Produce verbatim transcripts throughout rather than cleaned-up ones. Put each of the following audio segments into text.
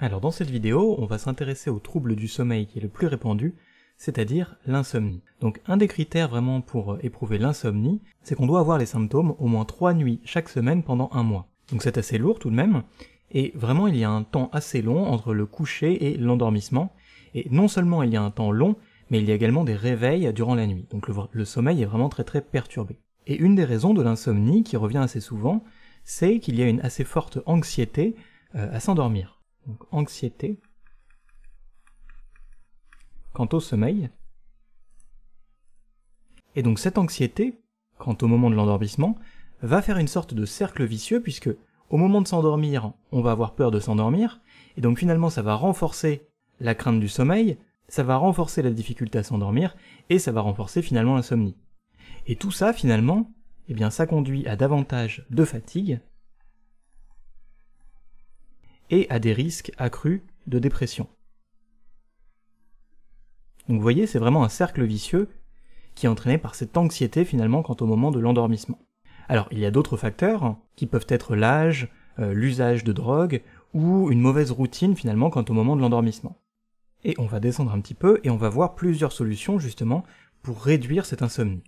Alors dans cette vidéo, on va s'intéresser au trouble du sommeil qui est le plus répandu, c'est-à-dire l'insomnie. Donc un des critères vraiment pour éprouver l'insomnie, c'est qu'on doit avoir les symptômes au moins trois nuits chaque semaine pendant un mois. Donc c'est assez lourd tout de même, et vraiment il y a un temps assez long entre le coucher et l'endormissement, et non seulement il y a un temps long, mais il y a également des réveils durant la nuit, donc le, le sommeil est vraiment très très perturbé. Et une des raisons de l'insomnie, qui revient assez souvent, c'est qu'il y a une assez forte anxiété euh, à s'endormir. Donc anxiété quant au sommeil. Et donc cette anxiété, quant au moment de l'endormissement, va faire une sorte de cercle vicieux, puisque au moment de s'endormir, on va avoir peur de s'endormir, et donc finalement ça va renforcer la crainte du sommeil, ça va renforcer la difficulté à s'endormir, et ça va renforcer finalement l'insomnie. Et tout ça, finalement, eh bien, ça conduit à davantage de fatigue et à des risques accrus de dépression. Donc vous voyez, c'est vraiment un cercle vicieux qui est entraîné par cette anxiété, finalement, quant au moment de l'endormissement. Alors, il y a d'autres facteurs qui peuvent être l'âge, euh, l'usage de drogue, ou une mauvaise routine, finalement, quant au moment de l'endormissement. Et on va descendre un petit peu, et on va voir plusieurs solutions, justement, pour réduire cette insomnie.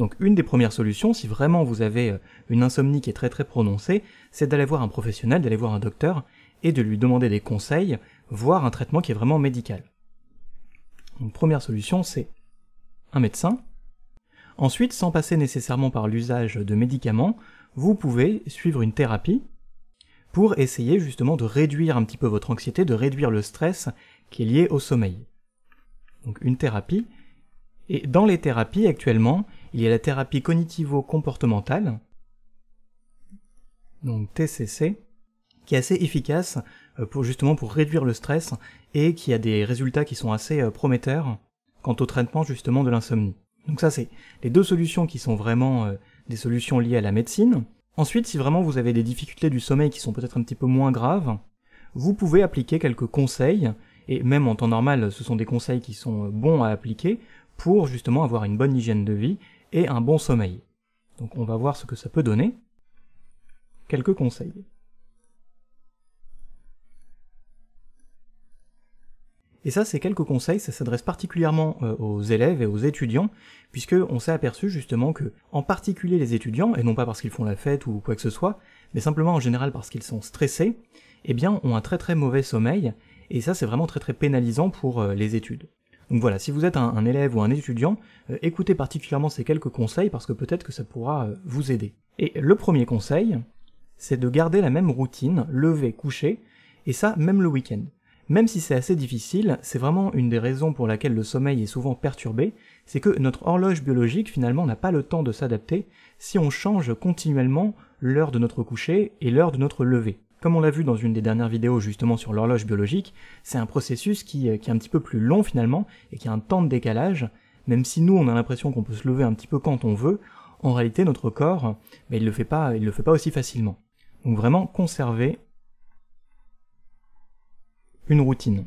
Donc une des premières solutions, si vraiment vous avez une insomnie qui est très très prononcée, c'est d'aller voir un professionnel, d'aller voir un docteur, et de lui demander des conseils, voire un traitement qui est vraiment médical. Donc première solution, c'est un médecin. Ensuite, sans passer nécessairement par l'usage de médicaments, vous pouvez suivre une thérapie pour essayer justement de réduire un petit peu votre anxiété, de réduire le stress qui est lié au sommeil. Donc une thérapie. Et dans les thérapies actuellement, il y a la thérapie cognitivo-comportementale, donc T C C, qui est assez efficace pour justement pour réduire le stress et qui a des résultats qui sont assez prometteurs quant au traitement justement de l'insomnie. Donc ça c'est les deux solutions qui sont vraiment des solutions liées à la médecine. Ensuite, si vraiment vous avez des difficultés du sommeil qui sont peut-être un petit peu moins graves, vous pouvez appliquer quelques conseils, et même en temps normal ce sont des conseils qui sont bons à appliquer, pour justement avoir une bonne hygiène de vie et un bon sommeil. Donc on va voir ce que ça peut donner. Quelques conseils. Et ça, ces quelques conseils, ça s'adresse particulièrement aux élèves et aux étudiants, puisqu'on s'est aperçu justement que, en particulier les étudiants, et non pas parce qu'ils font la fête ou quoi que ce soit, mais simplement en général parce qu'ils sont stressés, eh bien ont un très très mauvais sommeil, et ça c'est vraiment très très pénalisant pour les études. Donc voilà, si vous êtes un, un élève ou un étudiant, euh, écoutez particulièrement ces quelques conseils parce que peut-être que ça pourra euh, vous aider. Et le premier conseil, c'est de garder la même routine, lever, coucher, et ça même le week-end. Même si c'est assez difficile, c'est vraiment une des raisons pour laquelle le sommeil est souvent perturbé, c'est que notre horloge biologique finalement n'a pas le temps de s'adapter si on change continuellement l'heure de notre coucher et l'heure de notre lever. Comme on l'a vu dans une des dernières vidéos justement sur l'horloge biologique, c'est un processus qui, qui est un petit peu plus long finalement, et qui a un temps de décalage, même si nous on a l'impression qu'on peut se lever un petit peu quand on veut, en réalité notre corps, ben, il le fait pas, il le fait pas aussi facilement. Donc vraiment conserver une routine.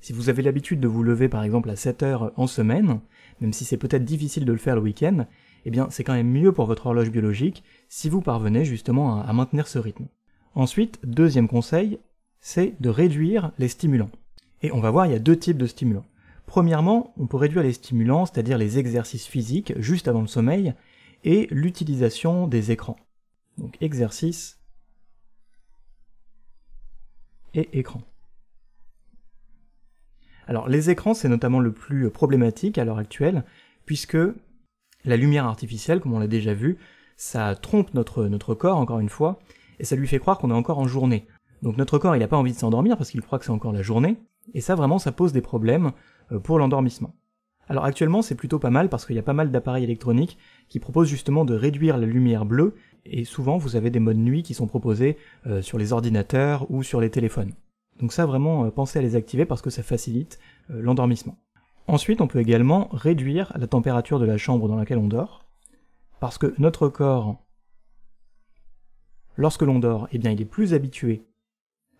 Si vous avez l'habitude de vous lever par exemple à sept heures en semaine, même si c'est peut-être difficile de le faire le week-end, eh bien c'est quand même mieux pour votre horloge biologique si vous parvenez justement à, à maintenir ce rythme. Ensuite, deuxième conseil, c'est de réduire les stimulants. Et on va voir, il y a deux types de stimulants. Premièrement, on peut réduire les stimulants, c'est-à-dire les exercices physiques juste avant le sommeil, et l'utilisation des écrans. Donc exercice et écran. Alors les écrans, c'est notamment le plus problématique à l'heure actuelle, puisque la lumière artificielle, comme on l'a déjà vu, ça trompe notre, notre corps, encore une fois, et ça lui fait croire qu'on est encore en journée. Donc notre corps, il n'a pas envie de s'endormir parce qu'il croit que c'est encore la journée, et ça vraiment, ça pose des problèmes pour l'endormissement. Alors actuellement, c'est plutôt pas mal parce qu'il y a pas mal d'appareils électroniques qui proposent justement de réduire la lumière bleue, et souvent vous avez des modes nuit qui sont proposés euh, sur les ordinateurs ou sur les téléphones. Donc ça, vraiment, euh, pensez à les activer parce que ça facilite euh, l'endormissement. Ensuite, on peut également réduire la température de la chambre dans laquelle on dort, parce que notre corps, lorsque l'on dort, eh bien, il est plus habitué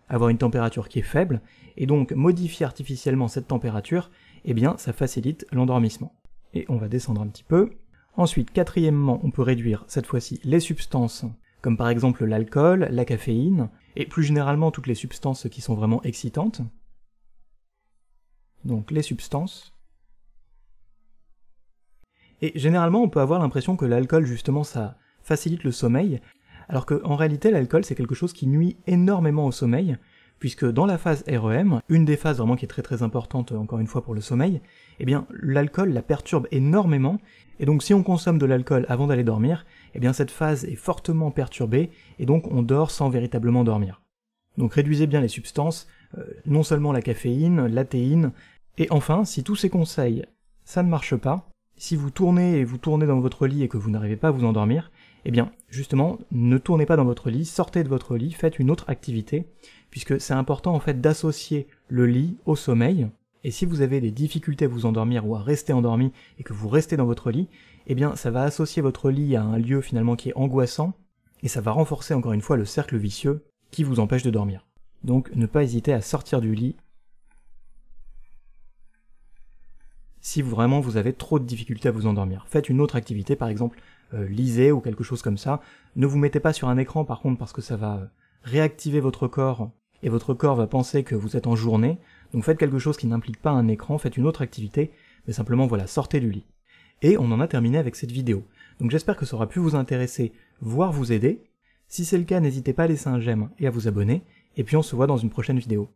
à avoir une température qui est faible, et donc modifier artificiellement cette température, eh bien, ça facilite l'endormissement. Et on va descendre un petit peu. Ensuite, quatrièmement, on peut réduire cette fois-ci les substances comme par exemple l'alcool, la caféine, et plus généralement toutes les substances qui sont vraiment excitantes. Donc les substances. Et généralement on peut avoir l'impression que l'alcool justement ça facilite le sommeil, alors qu'en réalité l'alcool c'est quelque chose qui nuit énormément au sommeil, puisque dans la phase R E M, une des phases vraiment qui est très très importante encore une fois pour le sommeil, eh bien l'alcool la perturbe énormément, et donc si on consomme de l'alcool avant d'aller dormir, eh bien cette phase est fortement perturbée, et donc on dort sans véritablement dormir. Donc réduisez bien les substances, euh, non seulement la caféine, la théine, et enfin, si tous ces conseils, ça ne marche pas, si vous tournez et vous tournez dans votre lit et que vous n'arrivez pas à vous endormir, eh bien, justement, ne tournez pas dans votre lit, sortez de votre lit, faites une autre activité, puisque c'est important en fait d'associer le lit au sommeil, et si vous avez des difficultés à vous endormir ou à rester endormi et que vous restez dans votre lit, eh bien ça va associer votre lit à un lieu finalement qui est angoissant, et ça va renforcer encore une fois le cercle vicieux qui vous empêche de dormir. Donc ne pas hésiter à sortir du lit si vraiment vous avez trop de difficultés à vous endormir. Faites une autre activité, par exemple euh, lisez ou quelque chose comme ça. Ne vous mettez pas sur un écran par contre parce que ça va réactiver votre corps et votre corps va penser que vous êtes en journée. Donc faites quelque chose qui n'implique pas un écran, faites une autre activité, mais simplement voilà, sortez du lit. Et on en a terminé avec cette vidéo. Donc j'espère que ça aura pu vous intéresser, voire vous aider. Si c'est le cas, n'hésitez pas à laisser un j'aime et à vous abonner, et puis on se voit dans une prochaine vidéo.